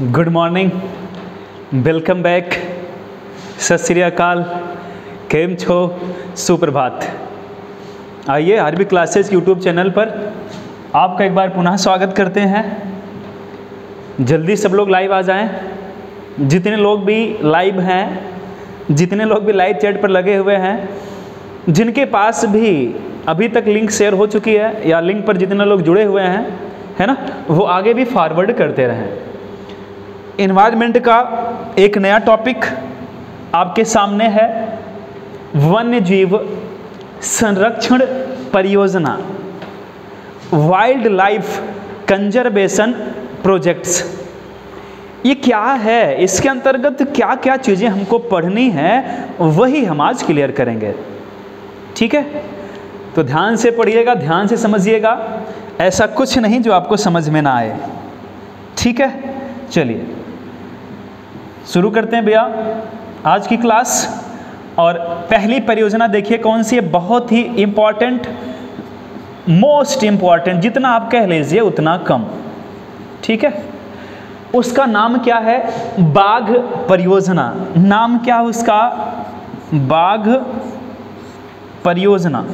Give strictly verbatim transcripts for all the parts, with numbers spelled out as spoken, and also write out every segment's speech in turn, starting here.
Good morning, welcome back, सत श्री अकाल, केम छो, सुप्रभात। आइए R B classes YouTube channel पर आपका एक बार पुनः स्वागत करते हैं। जल्दी सब लोग लाइव आ जाएं। जितने लोग भी लाइव हैं, जितने लोग भी लाइव चैट पर लगे हुए हैं, जिनके पास भी अभी तक लिंक शेयर हो चुकी है या लिंक पर जितने लोग जुड़े हुए हैं, है ना, वो आगे भी फॉरवर्ड करते रहें। एनवायरनमेंट का एक नया टॉपिक आपके सामने है, वन्य जीव संरक्षण परियोजना, वाइल्ड लाइफ कंजर्वेशन प्रोजेक्ट्स। ये क्या है, इसके अंतर्गत क्या क्या चीज़ें हमको पढ़नी है, वही हम आज क्लियर करेंगे। ठीक है, तो ध्यान से पढ़िएगा, ध्यान से समझिएगा, ऐसा कुछ नहीं जो आपको समझ में ना आए। ठीक है, चलिए शुरू करते हैं भैया आज की क्लास। और पहली परियोजना देखिए कौन सी है, बहुत ही इम्पॉर्टेंट, मोस्ट इम्पॉर्टेंट, जितना आप कह लीजिए उतना कम। ठीक है, उसका नाम क्या है, बाघ परियोजना। नाम क्या है उसका, बाघ परियोजना,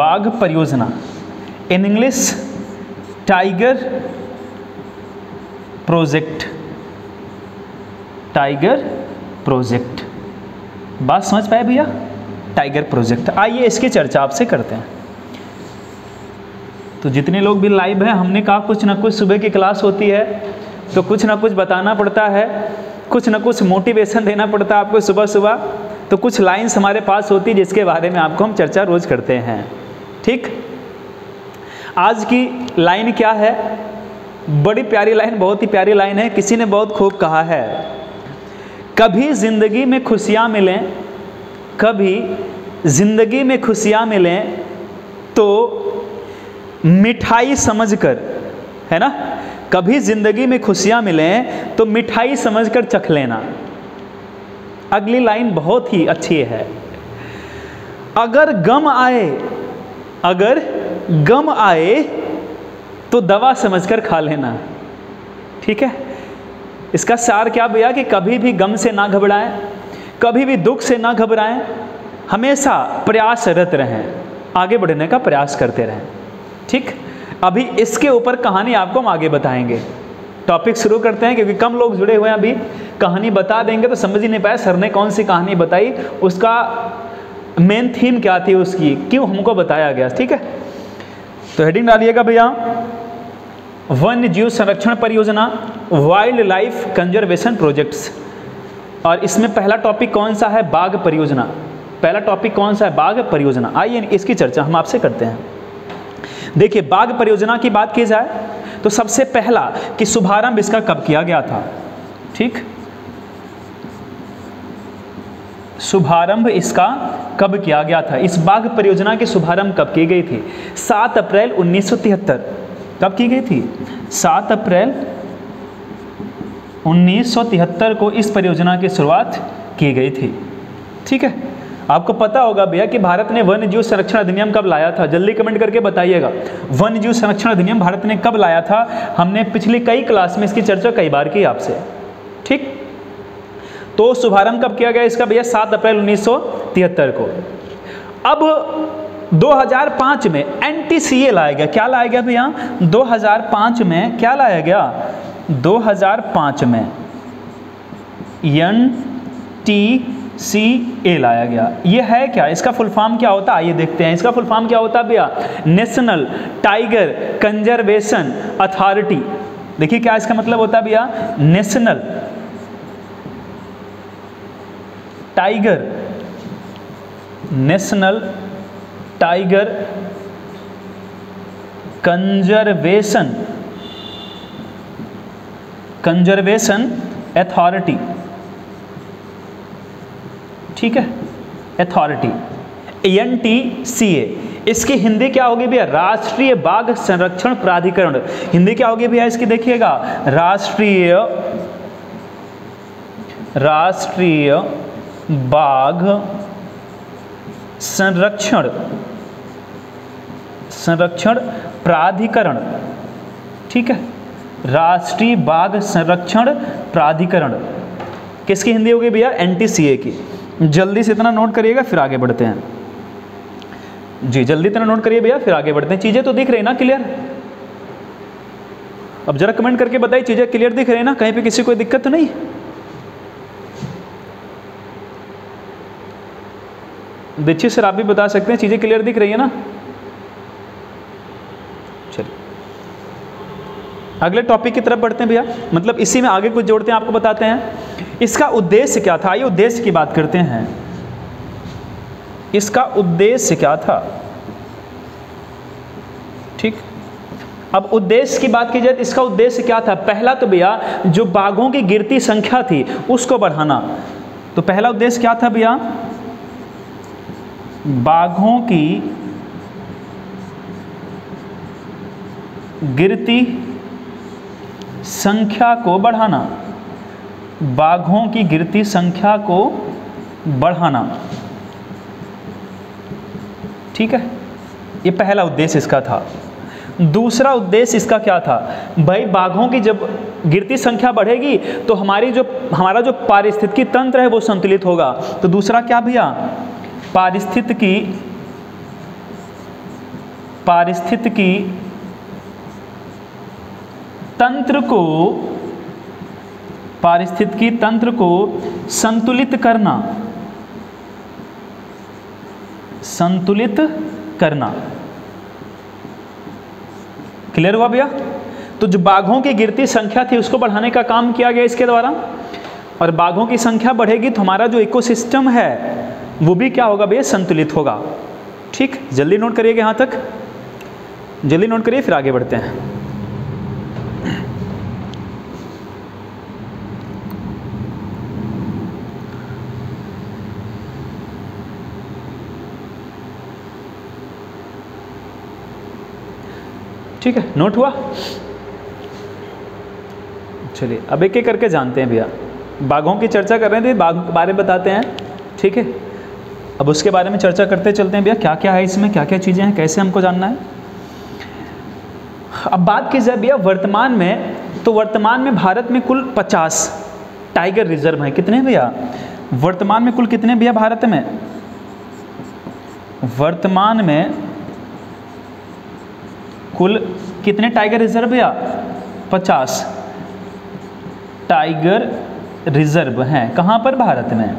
बाघ परियोजना। In English tiger project, tiger project. बात समझ पाए भैया, टाइगर प्रोजेक्ट। आइए इसकी चर्चा आपसे करते हैं। तो जितने लोग भी लाइव हैं, हमने कहा कुछ ना कुछ सुबह की क्लास होती है तो कुछ ना कुछ बताना पड़ता है, कुछ ना कुछ मोटिवेशन देना पड़ता है आपको सुबह सुबह। तो कुछ लाइन्स हमारे पास होती है जिसके बारे में आपको हम चर्चा रोज करते हैं। ठीक, आज की लाइन क्या है, बड़ी प्यारी लाइन, बहुत ही प्यारी लाइन है। किसी ने बहुत खूब कहा है, कभी जिंदगी में खुशियाँ मिलें, कभी जिंदगी में खुशियाँ मिलें तो मिठाई समझकर, है ना, कभी जिंदगी में खुशियाँ मिलें तो मिठाई समझकर चख लेना। अगली लाइन बहुत ही अच्छी है, अगर गम आए, अगर गम आए तो दवा समझकर खा लेना। ठीक है, इसका सार क्या भैया, कि कभी भी गम से ना घबराएं, कभी भी दुख से ना घबराएं, हमेशा प्रयासरत रहें, आगे बढ़ने का प्रयास करते रहें। ठीक, अभी इसके ऊपर कहानी आपको हम आगे बताएंगे। टॉपिक शुरू करते हैं क्योंकि कम लोग जुड़े हुए हैं। अभी कहानी बता देंगे तो समझ ही नहीं पाया सर ने कौन सी कहानी बताई, उसका मेन थीम क्या थी, उसकी क्यों हमको बताया गया। ठीक है, तो हेडिंग डालिएगा भैया, वन्य जीव संरक्षण परियोजना, वाइल्ड लाइफ कंजर्वेशन प्रोजेक्ट्स। और इसमें पहला टॉपिक कौन सा है, बाघ परियोजना। पहला टॉपिक कौन सा है, बाघ परियोजना। आइए इसकी चर्चा हम आपसे करते हैं। देखिए, बाघ परियोजना की बात की जाए तो सबसे पहला कि शुभारंभ इसका कब किया गया था। ठीक, शुभारंभ इसका कब किया गया था, इस बाघ परियोजना की शुभारंभ कब की गई थी, सात अप्रैल उन्नीस सौ तिहत्तर। कब की गई थी, सात अप्रैल उन्नीस सौ तिहत्तर को इस परियोजना की शुरुआत की गई थी। ठीक है, आपको पता होगा भैया कि भारत ने वन्य जीव संरक्षण अधिनियम कब लाया था, जल्दी कमेंट करके बताइएगा, वन्य जीव संरक्षण अधिनियम भारत ने कब लाया था। हमने पिछली कई क्लास में इसकी चर्चा कई बार की आपसे। ठीक, तो शुभारंभ कब किया गया इसका भैया, सात अप्रैल उन्नीस सौ तिहत्तर को। अब दो हज़ार पाँच में एन टी सी ए लाया गया। क्या लाया गया भैया, दो हज़ार पाँच में क्या लाया गया, दो हज़ार पाँच में एन टी सी ए लाया गया। ये है क्या, इसका फुल फॉर्म क्या होता है, आइए देखते हैं। इसका फुल फॉर्म क्या होता है भैया, नेशनल टाइगर कंजर्वेशन अथॉरिटी। देखिए क्या इसका मतलब होता है भैया, national tiger, national tiger conservation, conservation authority. ठीक है, authority N T C A. इसकी हिंदी क्या होगी भैया, राष्ट्रीय बाघ संरक्षण प्राधिकरण। हिंदी क्या होगी भैया इसकी, देखिएगा, राष्ट्रीय, राष्ट्रीय बाघ संरक्षण, संरक्षण प्राधिकरण, ठीक है, राष्ट्रीय बाघ संरक्षण प्राधिकरण किसकी हिंदी होगी भैया? एन टी सी ए की। जल्दी से इतना नोट करिएगा फिर आगे बढ़ते हैं जी, जल्दी इतना नोट करिए भैया फिर आगे बढ़ते हैं। चीज़ें तो दिख रही ना क्लियर? अब जरा कमेंट करके बताइए चीज़ें क्लियर दिख रही ना, कहीं पे किसी को दिक्कत तो नहीं? दीक्षित सर आप भी बता सकते हैं, चीज़ें क्लियर दिख रही है ना? चलिए अगले टॉपिक की तरफ बढ़ते हैं भैया, मतलब इसी में आगे कुछ जोड़ते हैं, आपको बताते हैं इसका उद्देश्य क्या था। आइए उद्देश्य की बात करते हैं, इसका उद्देश्य क्या था। ठीक, अब उद्देश्य की बात की जाए तो इसका उद्देश्य क्या था? पहला तो भैया जो बाघों की गिरती संख्या थी उसको बढ़ाना। तो पहला उद्देश्य क्या था भैया? बाघों की गिरती संख्या को बढ़ाना, बाघों की गिरती संख्या को बढ़ाना, ठीक है, ये पहला उद्देश्य इसका था। दूसरा उद्देश्य इसका क्या था भाई? बाघों की जब गिरती संख्या बढ़ेगी तो हमारी जो हमारा जो पारिस्थितिकी तंत्र है वो संतुलित होगा। तो दूसरा क्या भैया? पारिस्थितिकी पारिस्थितिकी तंत्र को पारिस्थितिकी तंत्र को संतुलित करना, संतुलित करना। क्लियर हुआ भैया? तो जो बाघों की गिरती संख्या थी उसको बढ़ाने का काम किया गया इसके द्वारा, और बाघों की संख्या बढ़ेगी तो हमारा जो इकोसिस्टम है वो भी क्या होगा भैया? संतुलित होगा। ठीक, जल्दी नोट करिएगा, यहाँ तक जल्दी नोट करिए फिर आगे बढ़ते हैं। ठीक है, नोट हुआ? चलिए अब एक एक करके जानते हैं भैया। बाघों की चर्चा कर रहे थे, बाघ के बारे में बताते हैं, ठीक है, अब उसके बारे में चर्चा करते चलते हैं भैया, क्या क्या है इसमें, क्या क्या चीज़ें हैं, कैसे हमको जानना है। अब बात की जाए भैया वर्तमान में, तो वर्तमान में भारत में कुल पचास टाइगर रिजर्व हैं। कितने भैया वर्तमान में? कुल कितने भैया भारत में वर्तमान में कुल कितने टाइगर रिजर्व भैया? पचास टाइगर रिजर्व हैं। कहाँ पर? भारत में।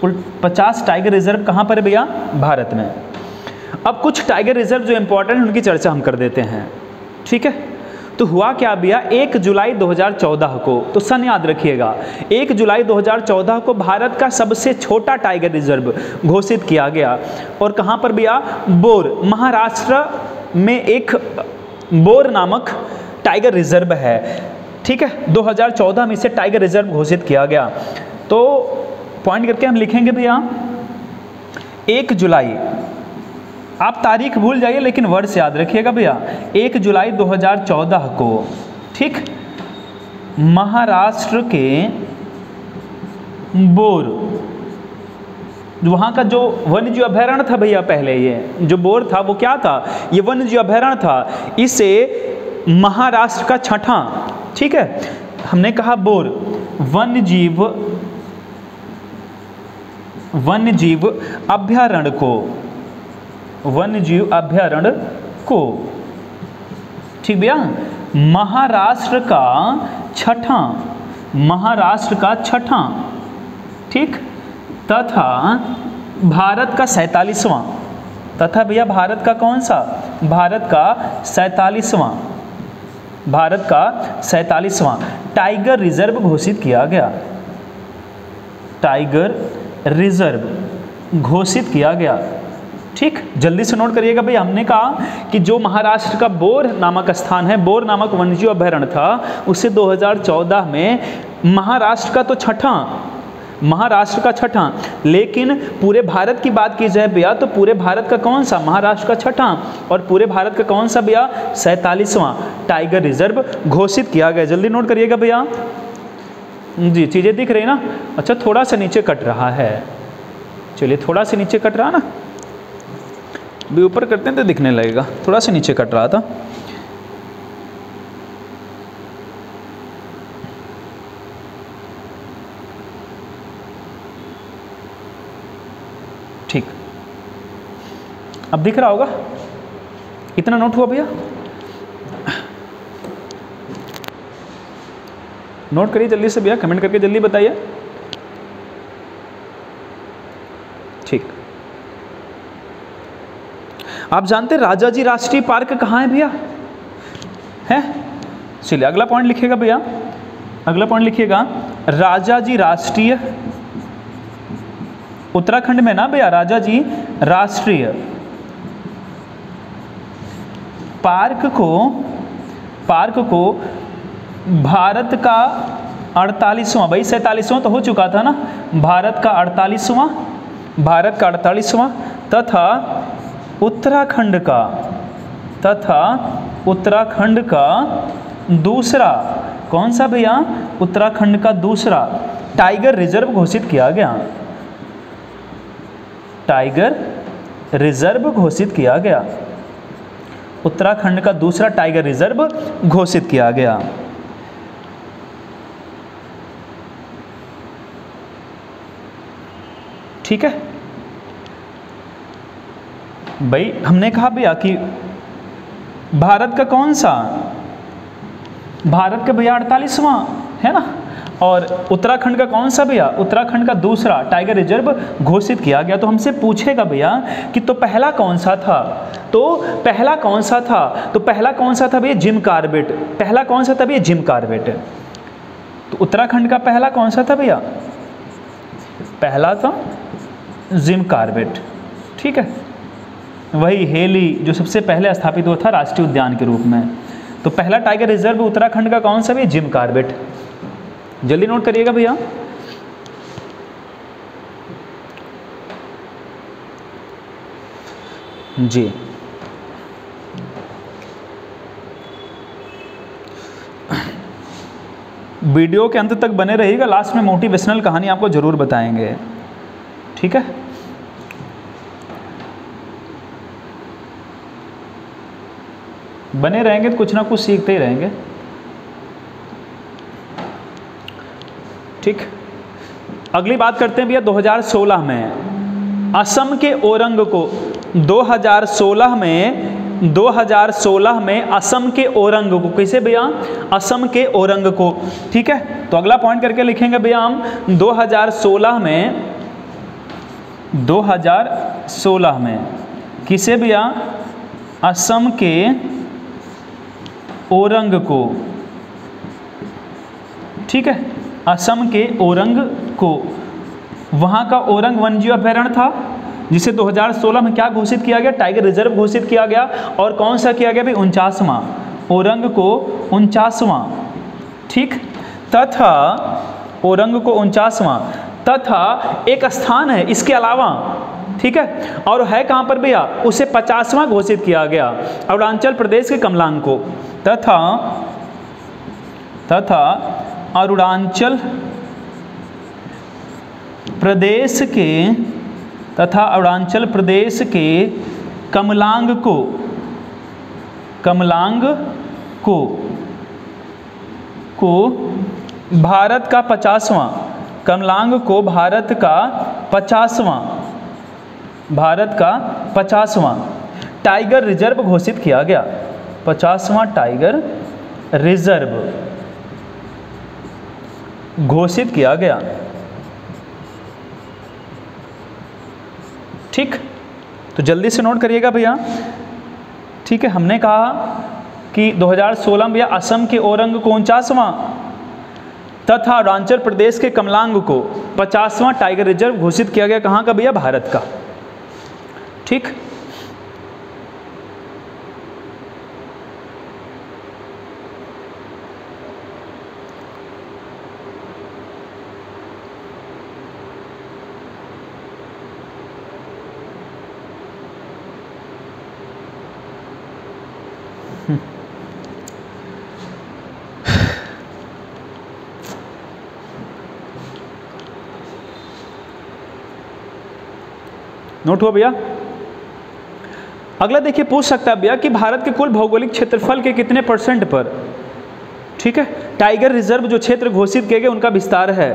कुल पचास टाइगर रिजर्व कहाँ पर भैया? भारत में। अब कुछ टाइगर रिजर्व जो इम्पोर्टेंट है उनकी चर्चा हम कर देते हैं, ठीक है। तो हुआ क्या भैया, एक जुलाई दो हज़ार चौदह को, तो सन याद रखिएगा, एक जुलाई दो हज़ार चौदह को भारत का सबसे छोटा टाइगर रिजर्व घोषित किया गया। और कहाँ पर भैया? बोर, महाराष्ट्र में एक बोर नामक टाइगर रिजर्व है, ठीक है। दो हज़ार चौदह में इसे टाइगर रिजर्व घोषित किया गया। तो पॉइंट करके हम लिखेंगे भैया एक जुलाई, आप तारीख भूल जाइए लेकिन वर्ष याद रखिएगा भैया, एक जुलाई दो हज़ार चौदह को, ठीक, महाराष्ट्र के बोर, वहाँ का जो वन्यजीव अभयारण्य था भैया, पहले ये जो बोर था वो क्या था? ये वन्यजीव अभयारण्य था। इसे महाराष्ट्र का छठा, ठीक है, हमने कहा बोर वन्यजीव वन्यजीव अभयारण्य को वन्यजीव अभयारण्य को, ठीक भैया, महाराष्ट्र का छठा महाराष्ट्र का छठा ठीक, तथा भारत का सैंतालीसवां, तथा भैया भारत का कौन सा? भारत का सैंतालीसवां भारत का सैंतालीसवां टाइगर रिजर्व घोषित किया गया, टाइगर रिजर्व घोषित किया गया। ठीक, जल्दी से नोट करिएगा भाई, हमने कहा कि जो महाराष्ट्र का बोर नामक स्थान है, बोर नामक वन्यजीव अभयारण्य था, उसे दो हज़ार चौदह में महाराष्ट्र का तो छठा महाराष्ट्र का छठा लेकिन पूरे भारत की बात की जाए भैया तो पूरे भारत का कौन सा? महाराष्ट्र का छठा, और पूरे भारत का कौन सा भैया? सैंतालीसवां टाइगर रिजर्व घोषित किया गया। जल्दी नोट करिएगा भैया जी, चीज़ें दिख रही ना? अच्छा थोड़ा सा नीचे कट रहा है, चलिए थोड़ा सा नीचे कट रहा ना, भी ऊपर करते हैं तो दिखने लगेगा, थोड़ा सा नीचे कट रहा था। ठीक, अब दिख रहा होगा। इतना नोट हुआ भैया, नोट करिए जल्दी से भैया, कमेंट करके जल्दी बताइए। ठीक, आप जानते हैं राजाजी राष्ट्रीय पार्क कहाँ है भैया? है, चलिए अगला पॉइंट लिखिएगा भैया, अगला पॉइंट लिखिएगा राजाजी राष्ट्रीय, उत्तराखंड में ना भैया, राजाजी राष्ट्रीय पार्क को पार्क को भारत का अड़तालीसवां, भाई सैंतालीसवां तो हो चुका था ना, भारत का अड़तालीसवां भारत का अड़तालीसवां तथा उत्तराखंड का तथा उत्तराखंड का दूसरा, कौन सा भैया? उत्तराखंड का दूसरा टाइगर रिजर्व घोषित किया गया, टाइगर रिजर्व घोषित किया गया, उत्तराखंड का दूसरा टाइगर रिजर्व घोषित किया गया। ठीक है भाई, हमने कहा भैया कि भारत का कौन सा, भारत का भैया अड़तालीसवां है ना, और उत्तराखंड का कौन सा भैया? उत्तराखंड का दूसरा टाइगर रिजर्व घोषित किया गया। तो हमसे पूछेगा भैया कि तो पहला कौन सा था, तो पहला कौन सा था, तो पहला कौन सा था भैया? Jim Corbett. पहला कौन सा था भैया? Jim Corbett. तो उत्तराखंड का पहला कौन सा था भैया? पहला था जिम कॉर्बेट। ठीक है, वही हेली जो सबसे पहले स्थापित हुआ था राष्ट्रीय उद्यान के रूप में। तो पहला टाइगर रिजर्व उत्तराखंड का कौन सा भी? Jim Corbett. जल्दी नोट करिएगा भैया। जी वीडियो के अंत तक बने रहिएगा, लास्ट में मोटिवेशनल कहानी आपको जरूर बताएंगे। ठीक है, बने रहेंगे तो कुछ ना कुछ सीखते ही रहेंगे। ठीक, अगली बात करते हैं भैया दो हज़ार सोलह में असम के ओरंग को, दो हज़ार सोलह में दो हज़ार सोलह में असम के ओरंग को, कैसे भैया? असम के ओरंग को। ठीक है, तो अगला पॉइंट करके लिखेंगे भैया हम दो हज़ार सोलह में, दो हज़ार सोलह में किसे भैया? असम के ओरंग को। ठीक है, असम के ओरंग को, वहाँ का ओरंग वन्यजीव अभयारण्य था जिसे दो हज़ार सोलह में क्या घोषित किया गया? टाइगर रिजर्व घोषित किया गया। और कौन सा किया गया भाई? उनचासवां, ओरंग को उनचासवां। ठीक, तथा ओरंग को उनचासवां, तथा एक स्थान है इसके अलावा। ठीक है, और है कहाँ पर भैया? उसे पचासवां घोषित किया गया, अरुणाचल प्रदेश के कमलांग को, तथा तथा अरुणाचल प्रदेश के तथा अरुणाचल प्रदेश के कमलांग को, कमलांग को को भारत का पचासवां, कमलांग को भारत का पचासवां भारत का पचासवां टाइगर रिजर्व घोषित किया गया, पचासवां टाइगर रिजर्व घोषित किया गया। ठीक, तो जल्दी से नोट करिएगा भैया। ठीक है, हमने कहा कि दो हज़ार सोलह में भैया असम के ओरंग को उनचासवां तथा अरुणाचल प्रदेश के कमलांग को पचासवां टाइगर रिजर्व घोषित किया गया। कहाँ का भैया? भारत का। ठीक, नोट हुआ भैया। अगला देखिए पूछ सकता है भैया कि भारत के कुल भौगोलिक क्षेत्रफल के कितने परसेंट पर, ठीक है, टाइगर रिजर्व जो क्षेत्र घोषित किए गए उनका विस्तार है।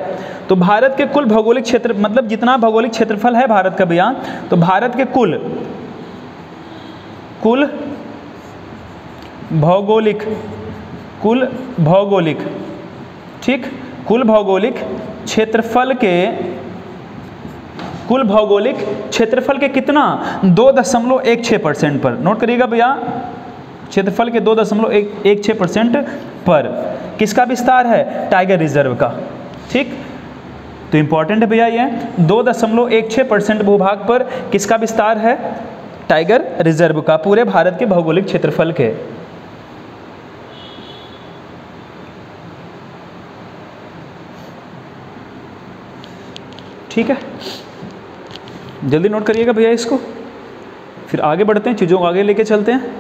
तो भारत के कुल भौगोलिक क्षेत्र मतलब जितना भौगोलिक क्षेत्रफल है भारत का भैया, तो भारत के कुल कुल भौगोलिक कुल भौगोलिक ठीक कुल भौगोलिक क्षेत्रफल के कुल भौगोलिक क्षेत्रफल के कितना दो दशमलव एक छः परसेंट पर, नोट करिएगा भैया, क्षेत्रफल के दो दशमलव एक एक छः परसेंट पर किसका विस्तार है, टाइगर रिजर्व का। ठीक, तो इम्पॉर्टेंट है भैया ये दो दशमलव एक छः परसेंट भूभाग पर किसका विस्तार है, टाइगर रिजर्व का, पूरे भारत के भौगोलिक क्षेत्रफल के। ठीक है, जल्दी नोट करिएगा भैया इसको, फिर आगे बढ़ते हैं, चीज़ों को आगे लेके चलते हैं।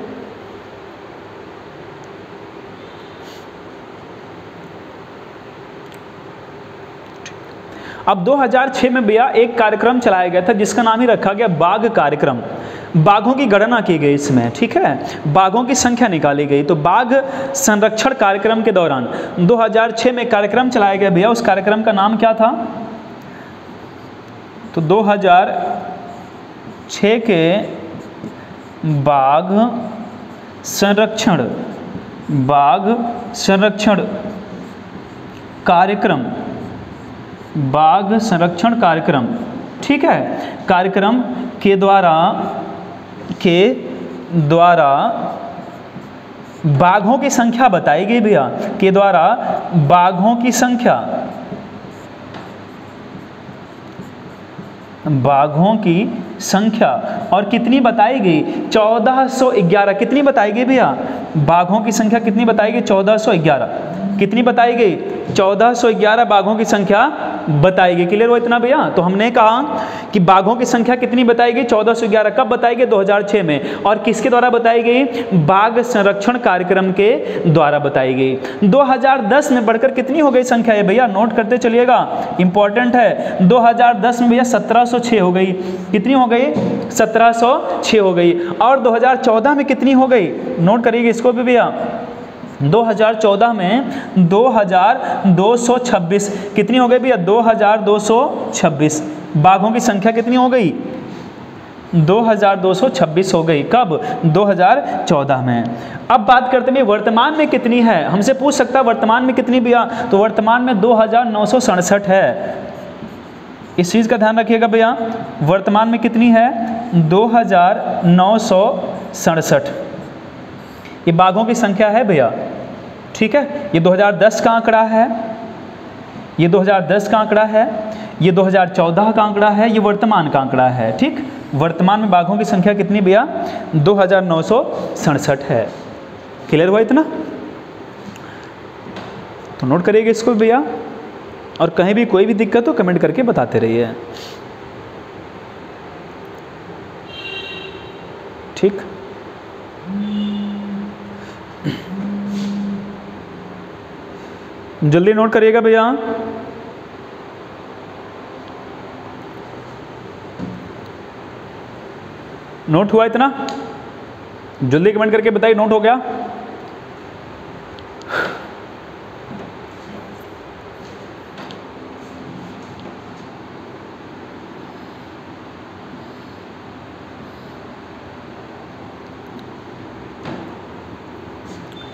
अब दो हज़ार छह में भैया एक कार्यक्रम चलाया गया था जिसका नाम ही रखा गया बाघ कार्यक्रम। बाघों की गणना की गई इसमें, ठीक है, बाघों की संख्या निकाली गई। तो बाघ संरक्षण कार्यक्रम के दौरान दो हज़ार छह में कार्यक्रम चलाया गया भैया, उस कार्यक्रम का नाम क्या था? तो दो हज़ार छह के बाघ संरक्षण बाघ संरक्षण कार्यक्रम बाघ संरक्षण कार्यक्रम, ठीक है, कार्यक्रम के द्वारा के द्वारा बाघों की संख्या बताई गई भैया, के द्वारा बाघों की संख्या बाघों की संख्या और कितनी बताई गई, चौदह सौ ग्यारह। कितनी बताई गई भैया बाघों की संख्या, कितनी बताई गई, चौदह सौ ग्यारह। कितनी बताई गई, चौदह सौ ग्यारह बाघों की संख्या बताई गई। क्लियर हो इतना भैया? तो हमने कहा कि बाघों की संख्या कितनी बताई गई, चौदह सौ ग्यारह। कब बताई गई, दो हज़ार छह में, और किसके द्वारा बताई गई, बाघ संरक्षण कार्यक्रम के द्वारा बताई गई। दो हज़ार दस में बढ़कर कितनी हो गई संख्या है भैया, नोट करते चलिएगा, इंपॉर्टेंट है। दो हज़ार दस में भैया सत्रह सौ छह हो गई। कितनी हो गई, सत्रह सौ छह हो गई। और दो हज़ार चौदह में कितनी हो गई, नोट करिएगा इसको भी भैया, दो हज़ार चौदह में दो हज़ार दो सौ छब्बीस। कितनी हो गई भैया, दो हज़ार दो सौ छब्बीस। बाघों की संख्या कितनी हो गई, दो हज़ार दो सौ छब्बीस हो गई। कब, दो हज़ार चौदह में। अब बात करते हैं वर्तमान में कितनी है, हमसे पूछ सकता है वर्तमान में कितनी भैया, तो वर्तमान में दो हज़ार नौ सौ सड़सठ है। इस चीज़ का ध्यान रखिएगा भैया, वर्तमान में कितनी है, दो हज़ार नौ सौ सड़सठ। ये बाघों की संख्या है भैया, ठीक है, ये दो हज़ार दस का आंकड़ा है, ये दो हज़ार दस का आंकड़ा है, ये दो हज़ार चौदह का आंकड़ा है, ये वर्तमान का आंकड़ा है। ठीक, वर्तमान में बाघों की संख्या कितनी भैया, दो हज़ार नौ सौ सड़सठ है। क्लियर हुआ इतना? तो नोट करिएगा इसको भैया, और कहीं भी कोई भी दिक्कत हो कमेंट करके बताते रहिए। ठीक, जल्दी नोट करिएगा भैया। नोट हुआ इतना? जल्दी कमेंट करके बताइए नोट हो गया।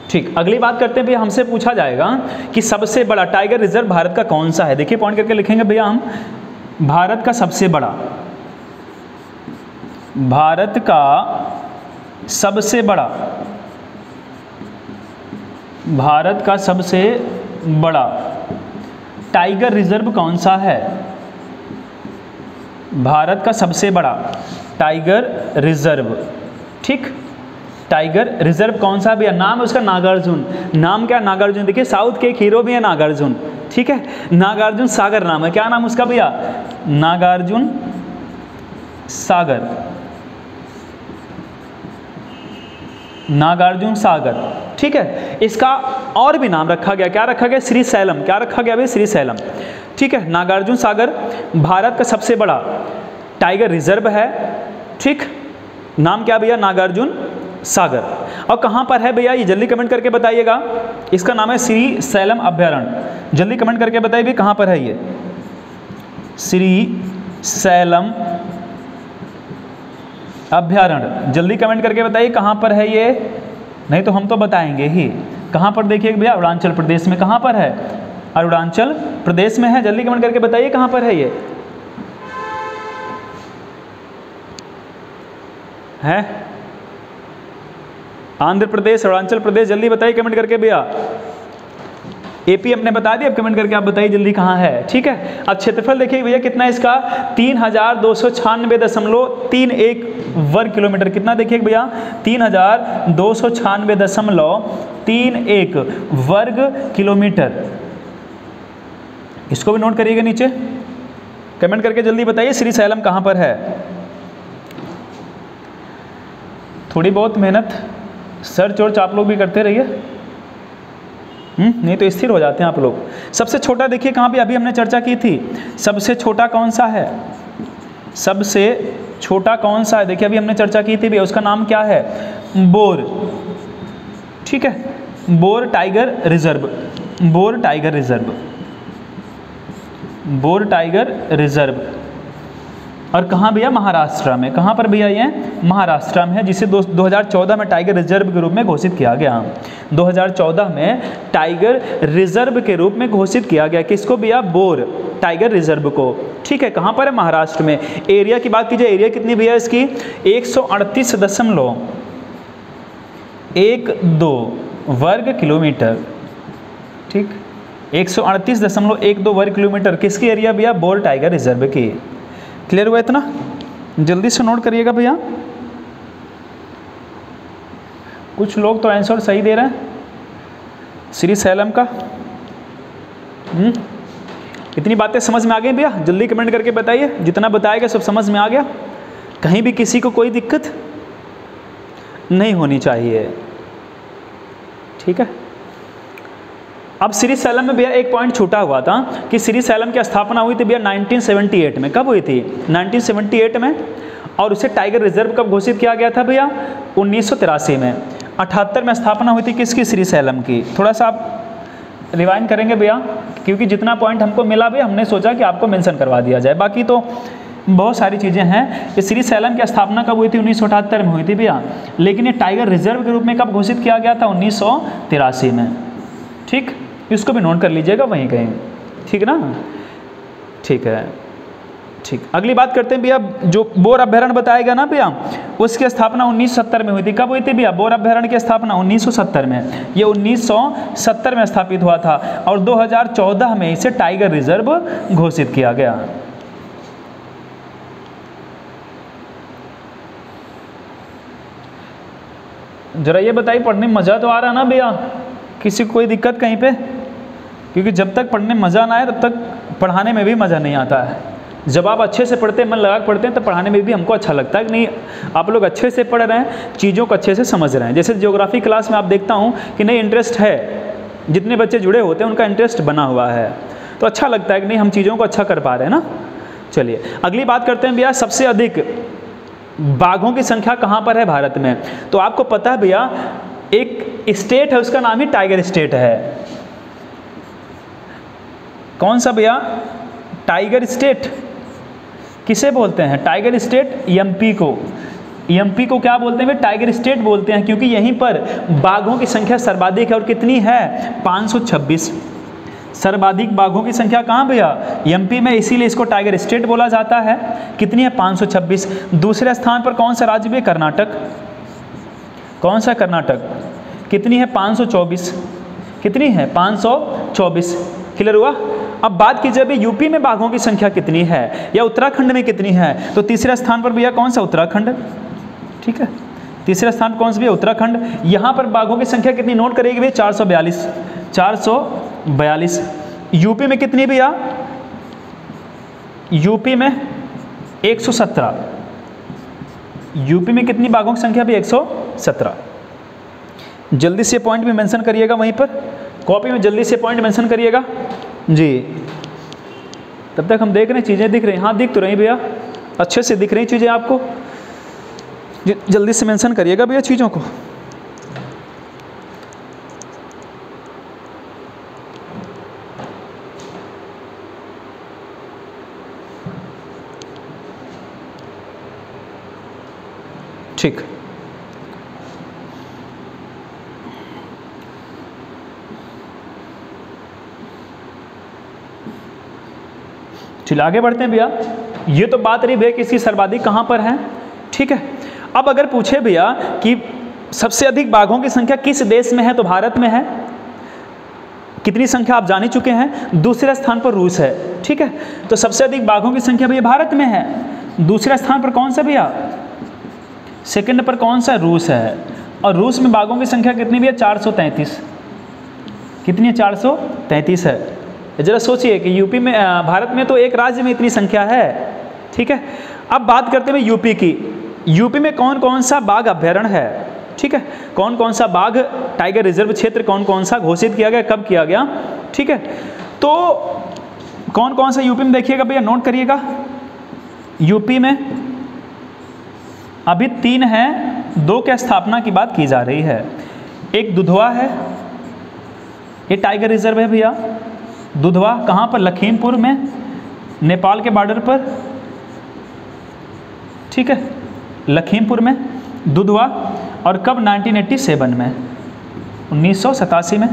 ठीक, अगली बात करते हैं भैया, हमसे पूछा जाएगा कि सबसे बड़ा टाइगर रिजर्व भारत का कौन सा है। देखिए पॉइंट करके लिखेंगे भैया हम, भारत का सबसे बड़ा भारत का सबसे बड़ा भारत का सबसे बड़ा टाइगर रिजर्व कौन सा है। भारत का सबसे बड़ा टाइगर रिजर्व, ठीक, टाइगर रिजर्व कौन सा भैया, नाम है उसका नागार्जुन। नाम क्या, नागार्जुन। देखिए साउथ के एक हीरो भी है नागार्जुन, ठीक है, नागार्जुन सागर नाम है। क्या नाम उसका भैया, नागार्जुन सागर, नागार्जुन सागर, ठीक है। इसका और भी नाम रखा गया, क्या रखा गया, श्रीसैलम। क्या रखा गया भैया, श्रीसैलम, ठीक है। नागार्जुन सागर भारत का सबसे बड़ा टाइगर रिजर्व है, ठीक। नाम क्या भैया? नागार्जुन सागर। और कहाँ पर है भैया ये? जल्दी कमेंट करके बताइएगा। इसका नाम है श्री सैलम अभ्यारण्य। जल्दी कमेंट करके बताइए भैया कहाँ पर है ये श्री सैलम अभ्यारण्य। जल्दी कमेंट करके बताइए कहाँ पर है ये, नहीं तो हम तो बताएंगे ही। कहाँ पर देखिए भैया? अरुणाचल प्रदेश में। कहाँ पर है? अरुणाचल प्रदेश में है। जल्दी कमेंट करके बताइए कहाँ पर है ये, है आंध्र प्रदेश, अरुणाचल प्रदेश? जल्दी बताइए कमेंट करके भैया। एपी हमने बता दिया, अब कमेंट करके आप बताइए जल्दी कहाँ है। ठीक है, अब क्षेत्रफल देखिए भैया कितना है इसका? तीन हजार दो सौ छियानवे दशमलव तीन एक वर्ग किलोमीटर। कितना देखिए भैया? तीन हजार दो सौ छियानवे दशमलव तीन एक वर्ग किलोमीटर। इसको भी नोट करिएगा नीचे। कमेंट करके जल्दी बताइए श्रीशैलम कहाँ पर है। थोड़ी बहुत मेहनत सर्च वर्च आप लोग भी करते रहिए, नहीं तो स्थिर हो जाते हैं आप लोग। सबसे छोटा देखिए कहाँ पे, अभी हमने चर्चा की थी, सबसे छोटा कौन सा है? सबसे छोटा कौन सा है? देखिए अभी हमने चर्चा की थी भैया, उसका नाम क्या है? बोर। ठीक है, Bor tiger reserve. Bor tiger reserve, Bor tiger reserve. और कहाँ भैया? महाराष्ट्र में। कहाँ पर भैया? ये महाराष्ट्र में है, जिसे दो हज़ार चौदह में टाइगर रिजर्व के रूप में घोषित किया गया। दो हज़ार चौदह में टाइगर रिजर्व के रूप में घोषित किया गया। किसको भैया? बोर टाइगर रिजर्व को। ठीक है, कहाँ पर है? महाराष्ट्र में। एरिया की बात कीजिए, एरिया कितनी भैया इसकी? एक सौ अड़तीस दशमलव एक दो वर्ग किलोमीटर। ठीक, एक सौ अड़तीस दशमलव एक दो वर्ग किलोमीटर किसकी एरिया भैया? बोर टाइगर रिजर्व की। क्लियर हुआ इतना? जल्दी से नोट करिएगा भैया। कुछ लोग तो आंसर सही दे रहे हैं श्री सैलम का। हम्म, इतनी बातें समझ में आ गई भैया? जल्दी कमेंट करके बताइए, जितना बताएगा सब समझ में आ गया। कहीं भी किसी को कोई दिक्कत नहीं होनी चाहिए। ठीक है, अब श्रीशैलम में भैया एक पॉइंट छूटा हुआ था कि श्रीशैलम की स्थापना हुई थी भैया नाइनटीन सेवेंटी एट में। कब हुई थी? नाइनटीन सेवेंटी एट में। और उसे टाइगर रिजर्व कब घोषित किया गया था भैया? उन्नीस सौ तिरासी में। अठहत्तर में स्थापना हुई थी किसकी? श्रीशैलम की। थोड़ा सा आप रिवाइंड करेंगे भैया, क्योंकि जितना पॉइंट हमको मिला भैया हमने सोचा कि आपको मेंशन करवा दिया जाए, बाकी तो बहुत सारी चीज़ें हैं। श्रीशैलम की स्थापना कब हुई थी? उन्नीस सौ अठहत्तर में हुई थी भैया, लेकिन ये टाइगर रिजर्व के रूप में कब घोषित किया गया था? उन्नीस सौ तिरासी में। ठीक, इसको भी नोट कर लीजिएगा वहीं कहीं। ठीक ना? ठीक है, ठीक। अगली बात करते हैं भैया, जो बोर अभ्यारण्य बताएगा ना भैया, उसकी स्थापना उन्नीस सौ सत्तर में हुई थी। कब हुई थी भैया बोर अभ्यारण्य की स्थापना? उन्नीस सौ सत्तर में। ये उन्नीस सौ सत्तर में स्थापित हुआ था और दो हज़ार चौदह में इसे टाइगर रिजर्व घोषित किया गया। जरा ये बताइए, पढ़ने में मज़ा तो आ रहा ना भैया? किसी को कोई दिक्कत कहीं पे? क्योंकि जब तक पढ़ने में मज़ा ना आए तब तक पढ़ाने में भी मज़ा नहीं आता है। जब आप अच्छे से पढ़ते हैं, मन लगा के पढ़ते हैं, तो पढ़ाने में भी हमको अच्छा लगता है कि नहीं आप लोग अच्छे से पढ़ रहे हैं, चीज़ों को अच्छे से समझ रहे हैं। जैसे ज्योग्राफी क्लास में आप देखता हूँ कि नहीं इंटरेस्ट है, जितने बच्चे जुड़े होते हैं उनका इंटरेस्ट बना हुआ है, तो अच्छा लगता है कि नहीं हम चीज़ों को अच्छा कर पा रहे हैं ना। चलिए अगली बात करते हैं भैया, सबसे अधिक बाघों की संख्या कहाँ पर है भारत में? तो आपको पता है भैया एक स्टेट है उसका नाम ही टाइगर स्टेट है। कौन सा भैया? Tiger state. किसे बोलते हैं टाइगर स्टेट? एमपी को। एमपी को क्या बोलते हैं? टाइगर स्टेट बोलते हैं, क्योंकि यहीं पर बाघों की संख्या सर्वाधिक है। और कितनी है? पाँच सौ छब्बीस। सर्वाधिक बाघों की संख्या कहाँ भैया? एमपी में, इसीलिए इसको टाइगर स्टेट बोला जाता है। कितनी है? पाँच सौ छब्बीस। दूसरे स्थान पर कौन सा राज्य? कर्नाटक। कौन सा? कर्नाटक। कितनी है? पाँच सौ चौबीस। कितनी है? पाँच सौ चौबीस। क्लियर हुआ? अब बात कीजिए अभी यूपी में बाघों की संख्या कितनी है या उत्तराखंड में कितनी है? तो तीसरे स्थान पर भैया कौन सा? उत्तराखंड। ठीक है, तीसरे स्थान पर कौन सा भैया? उत्तराखंड। यहाँ पर बाघों की संख्या कितनी नोट करेगी भैया? चार सौ बयालीस। चार सौ बयालीस। यूपी में कितनी भैया? यूपी में एक सौ सत्रह। यूपी में कितनी बाघों की संख्या भी? एक सौ सत्रह। जल्दी से पॉइंट भी मेंशन करिएगा वहीं पर, कॉपी में जल्दी से पॉइंट मेंशन करिएगा जी। तब तक हम देख रहे हैं, चीज़ें दिख रही हैं। हाँ, दिख तो रही भैया, अच्छे से दिख रही चीज़ें आपको। जल्दी से मेंशन करिएगा भैया चीज़ों को। ठीक, चलिए आगे बढ़ते हैं भैया। ये तो बात रही भैया कि इसकी सर्वाधिक कहाँ पर है। ठीक है, अब अगर पूछे भैया कि सबसे अधिक बाघों की संख्या किस देश में है, तो भारत में है। कितनी संख्या आप जान ही चुके हैं। दूसरे स्थान पर रूस है। ठीक है, तो सबसे अधिक बाघों की संख्या भैया भारत में है। दूसरे स्थान पर कौन सा भैया, सेकंड पर कौन सा, रूस है। और रूस में बाघों की संख्या कितनी भी है, चार सौ तैंतीस। कितनी है, चार सौ तैंतीस है। जरा सोचिए कि यूपी में, भारत में तो एक राज्य में इतनी संख्या है। ठीक है, अब बात करते हैं यूपी की। यूपी में कौन कौन सा बाघ अभ्यारण्य है, ठीक है, कौन कौन सा बाघ टाइगर रिजर्व क्षेत्र कौन कौन सा घोषित किया गया, कब किया गया। ठीक है, तो कौन कौन सा यूपी में देखिएगा भैया, नोट करिएगा। यूपी में अभी तीन हैं, दो की स्थापना की बात की जा रही है। एक दुधवा है, ये टाइगर रिजर्व है भैया। दुधवा कहाँ पर, लखीमपुर में, नेपाल के बॉर्डर पर। ठीक है, लखीमपुर में दुधवा। और कब, नाइनटीन एटी सेवन में, उन्नीस सौ सतासी में।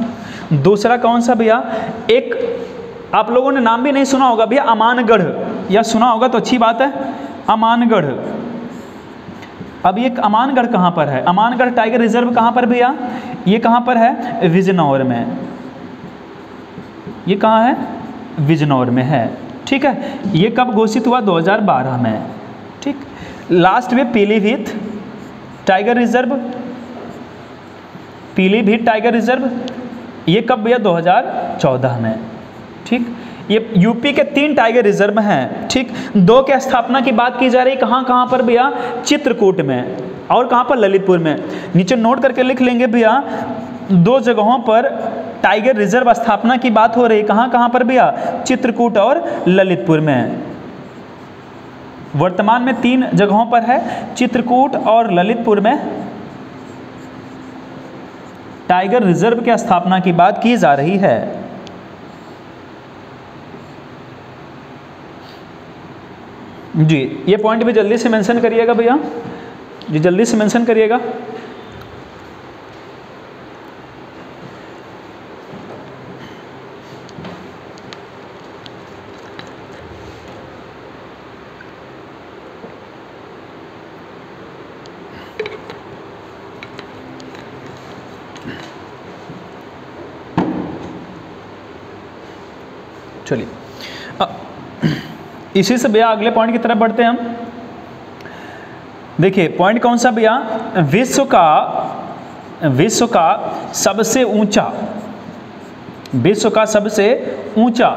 दूसरा कौन सा भैया, एक आप लोगों ने नाम भी नहीं सुना होगा भैया, अमानगढ़, या सुना होगा तो अच्छी बात है, अमानगढ़। अब ये अमानगढ़ कहाँ पर है, अमानगढ़ टाइगर रिजर्व कहाँ पर भैया, ये कहाँ पर है, बिजनौर में। ये कहाँ है, बिजनौर में है। ठीक है, ये कब घोषित हुआ, दो हज़ार बारह में। ठीक, लास्ट में Pilibhit tiger reserve, Pilibhit tiger reserve, ये कब भैया, दो हज़ार चौदह में। ठीक, ये यूपी के तीन टाइगर रिजर्व हैं। ठीक, दो की स्थापना की बात की जा रही, कहाँ कहाँ पर भैया, चित्रकूट में और कहाँ पर, ललितपुर में। नीचे नोट करके लिख लेंगे भैया, दो जगहों पर टाइगर रिजर्व स्थापना की बात हो रही, कहाँ कहाँ पर भैया, चित्रकूट और ललितपुर में। वर्तमान में तीन जगहों पर है, चित्रकूट और ललितपुर में टाइगर रिजर्व की स्थापना की बात की जा रही है। जी, ये पॉइंट भी जल्दी से मेंशन करिएगा भैया, जी जल्दी से मेंशन करिएगा। चलिए इसी से भैया अगले पॉइंट की तरफ बढ़ते हैं हम। देखिए पॉइंट कौन सा भैया, विश्व का विश्व का सबसे ऊंचा विश्व का सबसे ऊंचा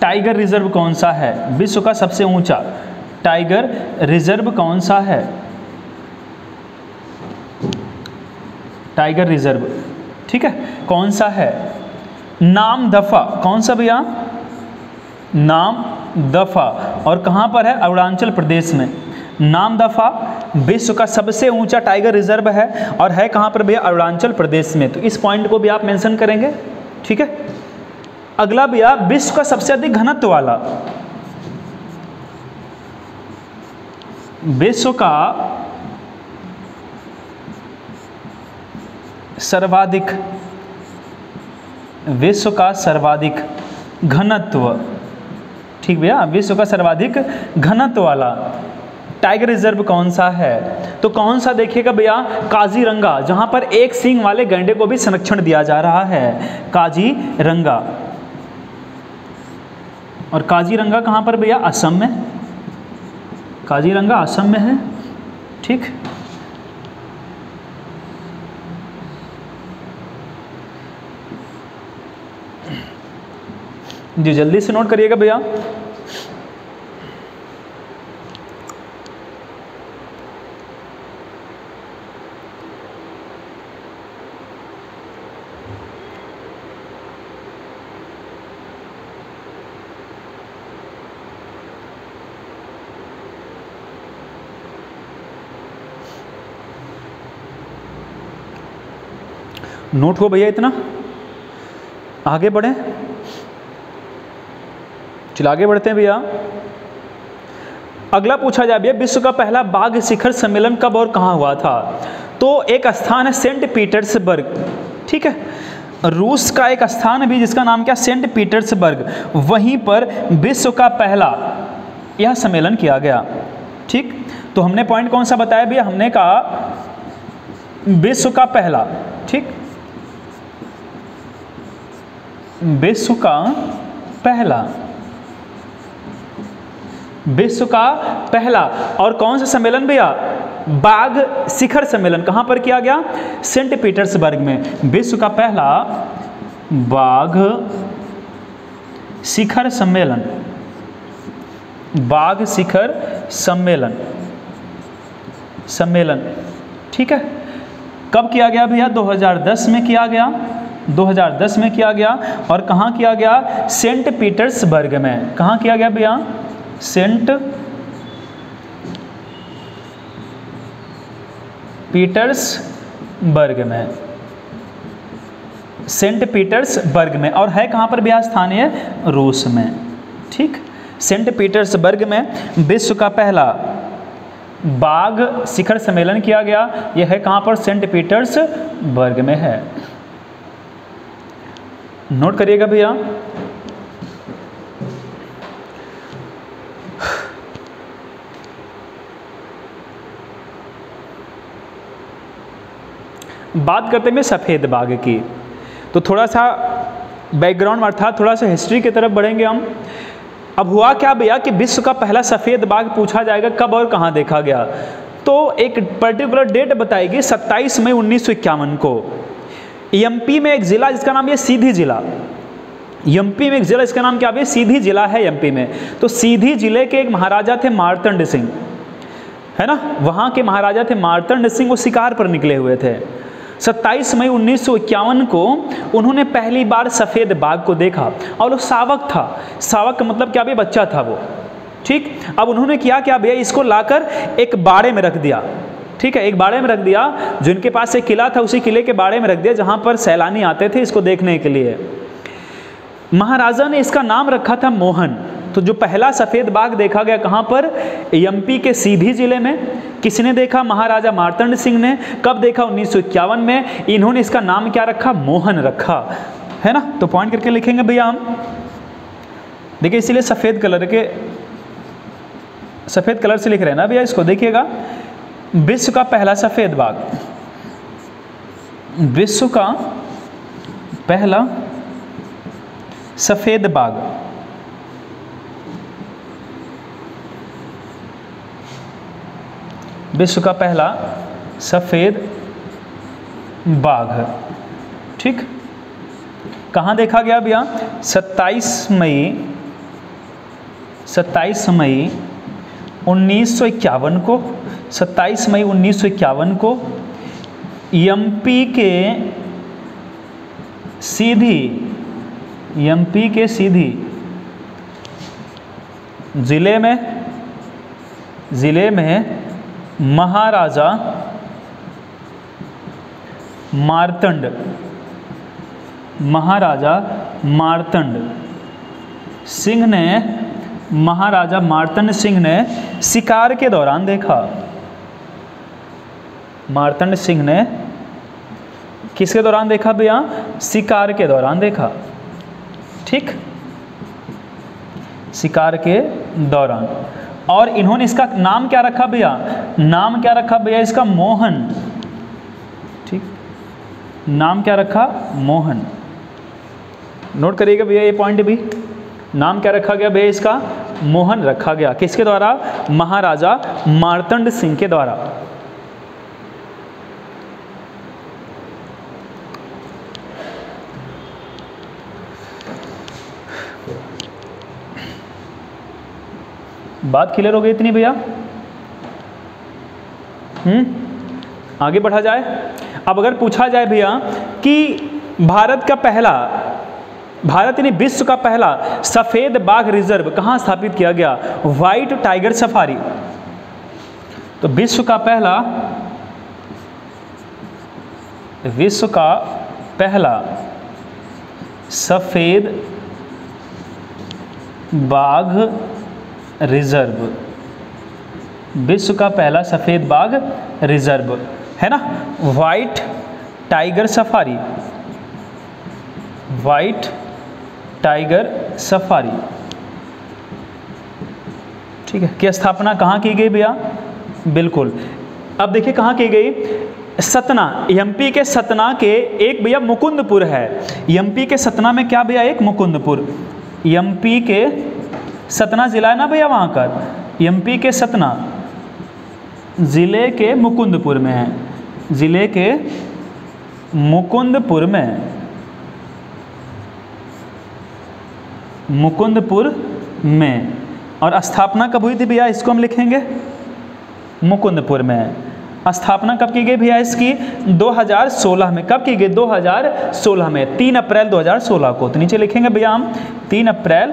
टाइगर रिजर्व कौन सा है, विश्व का सबसे ऊंचा टाइगर रिजर्व कौन सा है, टाइगर रिजर्व। ठीक है, कौन सा है, नामदफा। कौन सा भैया, नामदफा। और कहाँ पर है, अरुणाचल प्रदेश में। नामदफा विश्व का सबसे ऊंचा टाइगर रिजर्व है, और है कहाँ पर भैया, अरुणाचल प्रदेश में। तो इस पॉइंट को भी आप मेंशन करेंगे। ठीक है, अगला भैया, विश्व का सबसे अधिक घनत्व वाला, विश्व का सर्वाधिक विश्व का सर्वाधिक घनत्व। ठीक भैया, विश्व का सर्वाधिक घनत्व वाला टाइगर रिजर्व कौन सा है, तो कौन सा देखिएगा भैया, काजीरंगा, जहां पर एक सींग वाले गैंडे को भी संरक्षण दिया जा रहा है, काजीरंगा। और काजीरंगा कहां पर भैया, असम में। काजीरंगा असम में है। ठीक, जी जल्दी से नोट करिएगा भैया। नोट हो भैया इतना। आगे बढ़े, चलो आगे बढ़ते हैं भैया। अगला पूछा जाए भैया, विश्व का पहला बाघ शिखर सम्मेलन कब और कहाँ हुआ था? तो एक स्थान है सेंट पीटर्सबर्ग, ठीक है, रूस का एक स्थान है भी जिसका नाम क्या, सेंट पीटर्सबर्ग, वहीं पर विश्व का पहला यह सम्मेलन किया गया। ठीक, तो हमने पॉइंट कौन सा बताया भैया, हमने कहा विश्व का पहला, ठीक, विश्व का पहला, विश्व का पहला और कौन सा सम्मेलन भैया, बाघ शिखर सम्मेलन, कहां पर किया गया, सेंट पीटर्सबर्ग में। विश्व का पहला बाघ शिखर सम्मेलन, बाघ शिखर सम्मेलन सम्मेलन ठीक है, कब किया गया भैया, दो हज़ार दस में किया गया, दो हज़ार दस में किया गया और कहां किया गया, सेंट पीटर्सबर्ग में। कहां किया गया भैया, सेंट पीटर्सबर्ग में, सेंट पीटर्सबर्ग में, और है कहां पर भैया, स्थानीय रूस में। ठीक, सेंट पीटर्सबर्ग में विश्व का पहला बाघ शिखर सम्मेलन किया गया, यह है कहां पर, सेंट पीटर्सबर्ग में है। नोट करिएगा भैया। बात करते हैं सफ़ेद बाघ की, तो थोड़ा सा बैकग्राउंड अर्थात थोड़ा सा हिस्ट्री की तरफ बढ़ेंगे हम। अब हुआ क्या भैया कि विश्व का पहला सफ़ेद बाघ पूछा जाएगा कब और कहाँ देखा गया, तो एक पर्टिकुलर डेट बताएगी सत्ताईस मई उन्नीस सौ इक्यावन को, एमपी में एक ज़िला जिसका नाम है सीधी ज़िला, एमपी में एक ज़िला जिसका नाम क्या है, सीधी ज़िला है एमपी में। तो सीधी ज़िले के एक महाराजा थे मार्तंड सिंह, है ना, वहाँ के महाराजा थे मार्तंड सिंह, वो शिकार पर निकले हुए थे। सत्ताईस मई उन्नीस सौ इक्यावन को उन्होंने पहली बार सफ़ेद बाघ को देखा, और वो सावक था, सावक का मतलब क्या भी, बच्चा था वो। ठीक, अब उन्होंने किया क्या भैया, इसको लाकर एक बाड़े में रख दिया, ठीक है, एक बाड़े में रख दिया, जिनके पास एक किला था उसी किले के बाड़े में रख दिया जहाँ पर सैलानी आते थे इसको देखने के लिए। महाराजा ने इसका नाम रखा था मोहन। तो जो पहला सफ़ेद बाघ देखा गया कहाँ पर, एमपी के सीधी ज़िले में, किसने देखा, महाराजा मार्तंड सिंह ने। कब देखा, उन्नीस सौ इक्यावन में। इन्होंने इसका नाम क्या रखा, मोहन रखा, है ना। तो पॉइंट करके लिखेंगे भैया हम, देखिए इसीलिए सफ़ेद कलर के, सफ़ेद कलर से लिख रहे हैं ना भैया इसको, देखिएगा। विश्व का पहला सफ़ेद बाघ, विश्व का पहला सफ़ेद बाघ, विश्व का पहला सफ़ेद बाघ, ठीक, कहाँ देखा गया भैया, सत्ताईस मई सत्ताईस मई उन्नीस सौ इक्यावन को, सत्ताईस मई उन्नीस सौ इक्यावन को एमपी के सीधी, एमपी के सीधी जिले में, जिले में महाराजा मार्तंड, महाराजा मार्तंड सिंह ने, महाराजा मार्तंड सिंह ने शिकार के दौरान देखा। मार्तंड सिंह ने किसके दौरान देखा भैया, शिकार के दौरान देखा, ठीक, शिकार के दौरान। और इन्होंने इसका नाम क्या रखा भैया, नाम क्या रखा भैया इसका, मोहन, ठीक, नाम क्या रखा, मोहन। नोट करिएगा भैया ये पॉइंट भी, नाम क्या रखा गया भैया इसका, मोहन रखा गया, किसके द्वारा, महाराजा मार्तंड सिंह के द्वारा। बात क्लियर हो गई इतनी भैया। हम्म, आगे बढ़ा जाए। अब अगर पूछा जाए भैया कि भारत का पहला, भारत यानी विश्व का पहला सफ़ेद बाघ रिजर्व कहाँ स्थापित किया गया, वाइट टाइगर सफारी। तो विश्व का पहला, विश्व का पहला, सफ़ेद बाघ रिजर्व, विश्व का पहला सफ़ेद बाघ रिजर्व है ना। White tiger safari, white tiger safari, ठीक है, की स्थापना कहाँ की गई भैया? बिल्कुल। अब देखिए कहाँ की गई, सतना, एमपी के सतना के एक भैया मुकुंदपुर है। एमपी के सतना में क्या भैया, एक मुकुंदपुर, एमपी के सतना जिला है ना भैया, वहाँ का एमपी के सतना जिले के मुकुंदपुर में है, जिले के मुकुंदपुर में, मुकुंदपुर में। और स्थापना कब हुई थी भैया, इसको हम लिखेंगे मुकुंदपुर में। स्थापना कब की गई भैया इसकी, दो हज़ार सोलह में। कब की गई? दो हज़ार सोलह में, तीन अप्रैल दो हज़ार सोलह को। तो नीचे लिखेंगे भैया हम तीन अप्रैल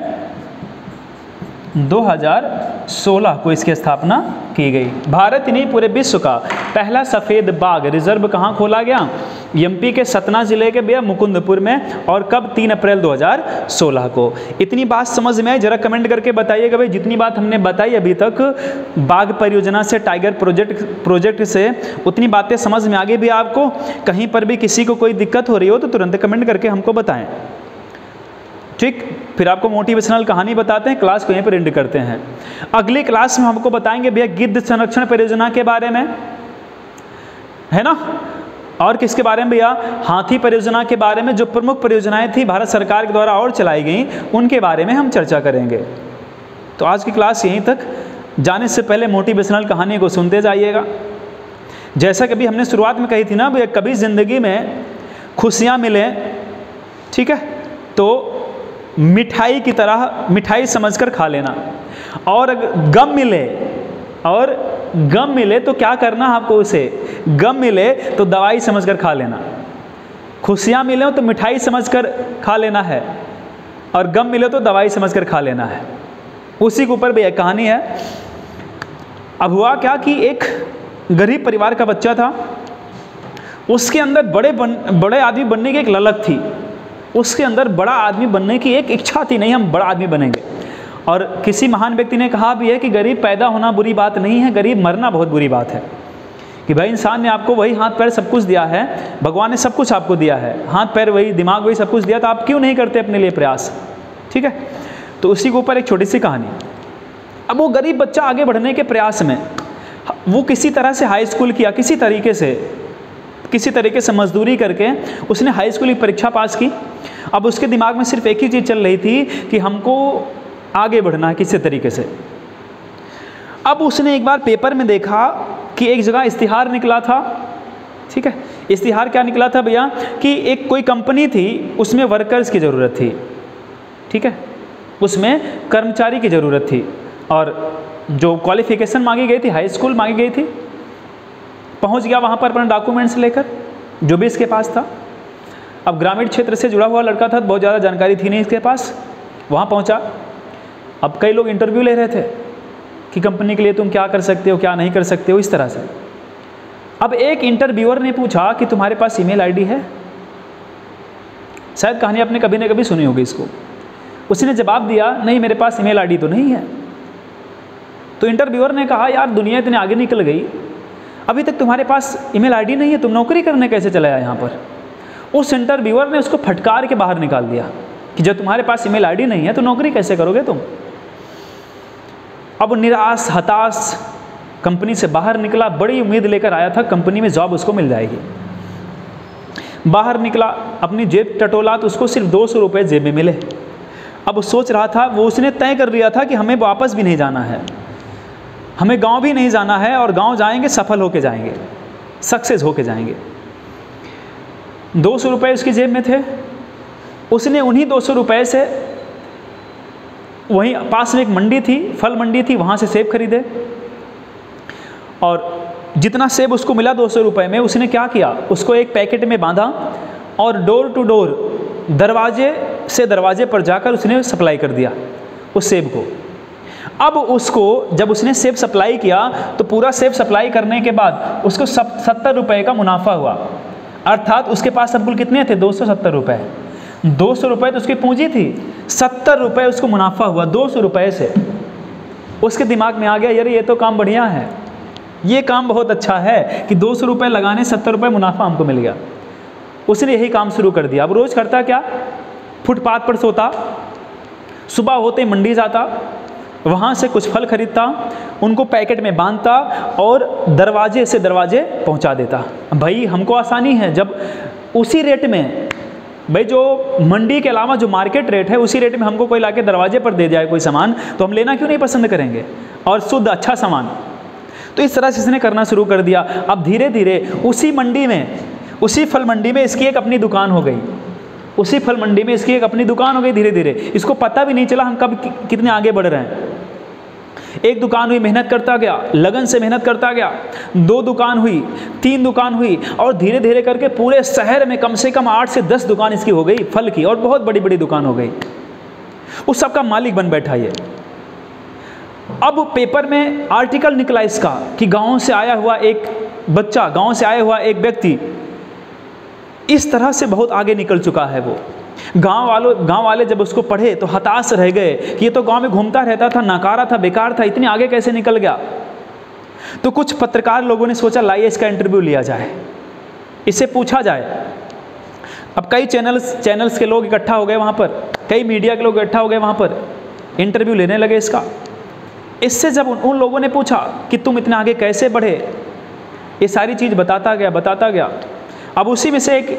दो हज़ार सोलह को इसकी स्थापना की गई। भारत नहीं पूरे विश्व का पहला सफ़ेद बाघ रिजर्व कहाँ खोला गया? एमपी के सतना जिले के भैया मुकुंदपुर में। और कब? तीन अप्रैल दो हज़ार सोलह को। इतनी बात समझ में आई, जरा कमेंट करके बताइएगा भाई, जितनी बात हमने बताई अभी तक बाघ परियोजना से, टाइगर प्रोजेक्ट प्रोजेक्ट से, उतनी बातें समझ में आ गई भी आपको? कहीं पर भी किसी को कोई दिक्कत हो रही हो तो तुरंत कमेंट करके हमको बताएं, ठीक। फिर आपको मोटिवेशनल कहानी बताते हैं, क्लास को यहीं पर एंड करते हैं। अगली क्लास में हमको बताएंगे भैया गिद्ध संरक्षण परियोजना के बारे में, है ना, और किसके बारे में भैया, हाथी परियोजना के बारे में, जो प्रमुख परियोजनाएं थी भारत सरकार के द्वारा और चलाई गई, उनके बारे में हम चर्चा करेंगे। तो आज की क्लास यहीं तक। जाने से पहले मोटिवेशनल कहानी को सुनते जाइएगा। जैसा कभी हमने शुरुआत में कही थी ना भैया, कभी ज़िंदगी में खुशियाँ मिलें, ठीक है, तो मिठाई की तरह मिठाई समझकर खा लेना। और गम मिले, और गम मिले तो क्या करना आपको, उसे गम मिले तो दवाई समझकर खा लेना। खुशियाँ मिले तो मिठाई समझकर खा लेना है, और गम मिले तो दवाई समझकर खा लेना है। उसी के ऊपर भी एक कहानी है। अब हुआ क्या कि एक गरीब परिवार का बच्चा था, उसके अंदर बड़े बन, बड़े आदमी बनने की एक ललक थी, उसके अंदर बड़ा आदमी बनने की एक इच्छा थी, नहीं हम बड़ा आदमी बनेंगे। और किसी महान व्यक्ति ने कहा भी है कि गरीब पैदा होना बुरी बात नहीं है, गरीब मरना बहुत बुरी बात है। कि भाई इंसान ने आपको वही हाथ पैर सब कुछ दिया है, भगवान ने सब कुछ आपको दिया है, हाथ पैर वही, दिमाग वही, सब कुछ दिया, तो आप क्यों नहीं करते अपने लिए प्रयास, ठीक है। तो उसी के ऊपर एक छोटी सी कहानी। अब वो गरीब बच्चा आगे बढ़ने के प्रयास में वो किसी तरह से हाई स्कूल किया, किसी तरीके से किसी तरीके से मजदूरी करके उसने हाई स्कूल की परीक्षा पास की। अब उसके दिमाग में सिर्फ एक ही चीज़ चल रही थी कि हमको आगे बढ़ना है किसी तरीके से। अब उसने एक बार पेपर में देखा कि एक जगह इश्तिहार निकला था, ठीक है। इश्तिहार क्या निकला था भैया कि एक कोई कंपनी थी, उसमें वर्कर्स की ज़रूरत थी, ठीक है, उसमें कर्मचारी की ज़रूरत थी। और जो क्वालिफिकेशन मांगी गई थी, हाई स्कूल मांगी गई थी। पहुंच गया वहाँ पर अपना डॉक्यूमेंट्स लेकर, जो भी इसके पास था। अब ग्रामीण क्षेत्र से जुड़ा हुआ लड़का था, बहुत ज़्यादा जानकारी थी नहीं इसके पास। वहाँ पहुँचा, अब कई लोग इंटरव्यू ले रहे थे कि कंपनी के लिए तुम क्या कर सकते हो, क्या नहीं कर सकते हो, इस तरह से। अब एक इंटरव्यूअर ने पूछा कि तुम्हारे पास ईमेल आईडी है? शायद कहानी आपने कभी ना कभी सुनी होगी इसको। उसने जवाब दिया, नहीं मेरे पास ईमेल आईडी तो नहीं है। तो इंटरव्यूअर ने कहा, यार दुनिया इतनी आगे निकल गई, अभी तक तुम्हारे पास ईमेल आईडी नहीं है, तुम नौकरी करने कैसे चले आए यहाँ पर? उस इंटरव्यूअर ने उसको फटकार के बाहर निकाल दिया कि जब तुम्हारे पास ईमेल आईडी नहीं है तो नौकरी कैसे करोगे तुम? अब निराश हताश कंपनी से बाहर निकला, बड़ी उम्मीद लेकर आया था कंपनी में जॉब उसको मिल जाएगी। बाहर निकला, अपनी जेब टटोला तो उसको सिर्फ दो सौ रुपये जेब में मिले। अब सोच रहा था, वो उसने तय कर लिया था कि हमें वापस भी नहीं जाना है, हमें गांव भी नहीं जाना है, और गांव जाएंगे सफल होके जाएंगे, सक्सेस होके जाएंगे। दो सौ रुपये उसकी जेब में थे, उसने उन्हीं दो सौ रुपये से, वहीं पास में एक मंडी थी, फल मंडी थी, वहाँ से सेब खरीदे। और जितना सेब उसको मिला दो सौ रुपये में, उसने क्या किया, उसको एक पैकेट में बांधा और डोर टू डोर, दरवाजे से दरवाजे पर जाकर उसने सप्लाई कर दिया उस सेब को। अब उसको जब उसने सेब सप्लाई किया तो पूरा सेब सप्लाई करने के बाद उसको सत्तर रुपये का मुनाफा हुआ। अर्थात उसके पास अब कुल कितने थे, दो सौ सत्तर रुपये। दो सौ रुपये तो उसकी पूंजी थी, सत्तर रुपये उसको मुनाफा हुआ दो सौ रुपये से। उसके दिमाग में आ गया यार ये तो काम बढ़िया है, ये काम बहुत अच्छा है कि दो सौ रुपये लगाने सत्तर रुपये मुनाफा हमको मिल गया। उसने यही काम शुरू कर दिया। अब रोज़ करता क्या, फुटपाथ पर सोता, सुबह होते ही मंडी जाता, वहाँ से कुछ फल खरीदता, उनको पैकेट में बांधता और दरवाजे से दरवाजे पहुँचा देता। भाई हमको आसानी है, जब उसी रेट में भाई जो मंडी के अलावा जो मार्केट रेट है उसी रेट में हमको कोई लाके दरवाजे पर दे जाए कोई सामान तो हम लेना क्यों नहीं पसंद करेंगे, और शुद्ध अच्छा सामान। तो इस तरह से इसने करना शुरू कर दिया। अब धीरे धीरे उसी मंडी में, उसी फल मंडी में इसकी एक अपनी दुकान हो गई, उसी फल मंडी में इसकी एक अपनी दुकान हो गई। धीरे धीरे इसको पता भी नहीं चला हम कब कि, कितने आगे बढ़ रहे हैं। एक दुकान हुई, मेहनत करता गया, लगन से मेहनत करता गया, दो दुकान हुई, तीन दुकान हुई, और धीरे धीरे करके पूरे शहर में कम से कम आठ से दस दुकान इसकी हो गई फल की, और बहुत बड़ी बड़ी दुकान हो गई। उस सब का मालिक बन बैठा ये। अब पेपर में आर्टिकल निकला इसका कि गाँव से आया हुआ एक बच्चा, गाँव से आया हुआ एक व्यक्ति इस तरह से बहुत आगे निकल चुका है। वो गांव वालों गांव वाले जब उसको पढ़े तो हताश रह गए कि ये तो गांव में घूमता रहता था, नाकारा था, बेकार था, इतने आगे कैसे निकल गया। तो कुछ पत्रकार लोगों ने सोचा लाइए इसका इंटरव्यू लिया जाए, इससे पूछा जाए। अब कई चैनल्स चैनल्स के लोग इकट्ठा हो गए वहाँ पर, कई मीडिया के लोग इकट्ठा हो गए वहाँ पर, इंटरव्यू लेने लगे इसका। इससे जब उन, उन लोगों ने पूछा कि तुम इतने आगे कैसे बढ़े, ये सारी चीज़ बताता गया बताता गया। अब उसी में से एक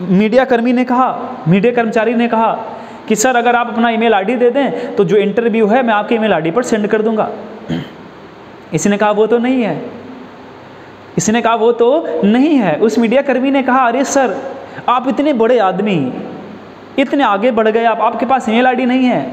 मीडिया कर्मी ने कहा, मीडिया कर्मचारी ने कहा कि सर अगर आप अपना ईमेल आईडी दे दें तो जो इंटरव्यू है मैं आपके ईमेल आईडी पर सेंड कर दूंगा। इसने कहा वो तो नहीं है, इसने कहा वो तो नहीं है। उस मीडिया कर्मी ने कहा अरे सर आप इतने बड़े आदमी, इतने आगे बढ़ गए आप, आपके पास ईमेल आईडी नहीं है।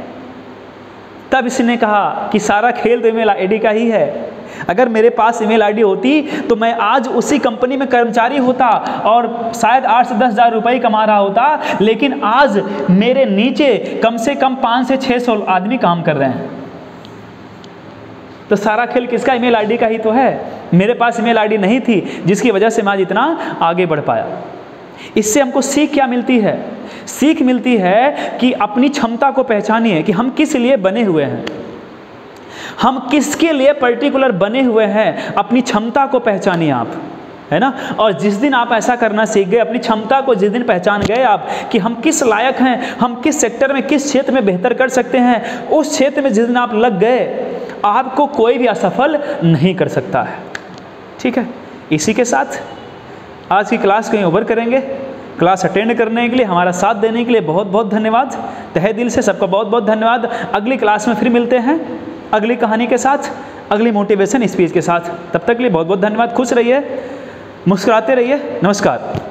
तब इसने कहा कि सारा खेल तो ईमेल आईडी का ही है, अगर मेरे पास ईमेल आईडी होती तो मैं आज उसी कंपनी में कर्मचारी होता और शायद आठ से दस हज़ार रुपये कमा रहा होता, लेकिन आज मेरे नीचे कम से कम पाँच से छः सौ आदमी काम कर रहे हैं। तो सारा खेल किसका, ईमेल आईडी का ही तो है। मेरे पास ईमेल आईडी नहीं थी जिसकी वजह से मैं आज इतना आगे बढ़ पाया। इससे हमको सीख क्या मिलती है, सीख मिलती है कि अपनी क्षमता को पहचानिए कि हम किस लिए बने हुए हैं, हम किसके लिए पर्टिकुलर बने हुए हैं। अपनी क्षमता को पहचानिए आप, है ना। और जिस दिन आप ऐसा करना सीख गए, अपनी क्षमता को जिस दिन पहचान गए आप कि हम किस लायक हैं, हम किस सेक्टर में, किस क्षेत्र में बेहतर कर सकते हैं, उस क्षेत्र में जिस दिन आप लग गए आपको कोई भी असफल नहीं कर सकता है। ठीक है, इसी के साथ आज की क्लास को यहीं ओवर करेंगे। क्लास अटेंड करने के लिए, हमारा साथ देने के लिए बहुत बहुत धन्यवाद, तहे दिल से सबका बहुत बहुत धन्यवाद। अगली क्लास में फिर मिलते हैं, अगली कहानी के साथ, अगली मोटिवेशन स्पीच के साथ। तब तक के लिए बहुत बहुत धन्यवाद। खुश रहिए, मुस्कुराते रहिए। नमस्कार।